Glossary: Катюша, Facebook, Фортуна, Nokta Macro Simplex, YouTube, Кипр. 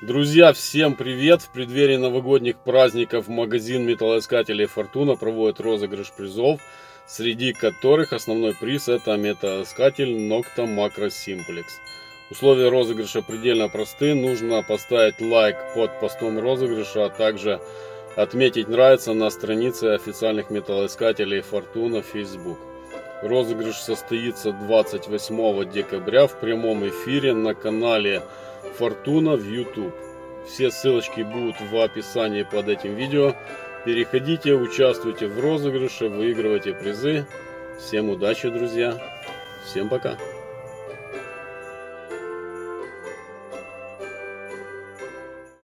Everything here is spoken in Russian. Друзья, всем привет! В преддверии новогодних праздников магазин металлоискателей Фортуна проводит розыгрыш призов, среди которых основной приз — это металлоискатель Nokta Macro Simplex. Условия розыгрыша предельно просты. Нужно поставить лайк под постом розыгрыша, а также отметить «Нравится» на странице официальных металлоискателей Фортуна в Facebook. Розыгрыш состоится 28 декабря в прямом эфире на канале Фортуна в YouTube. Все ссылочки будут в описании под этим видео. Переходите, участвуйте в розыгрыше, выигрывайте призы. Всем удачи, друзья. Всем пока.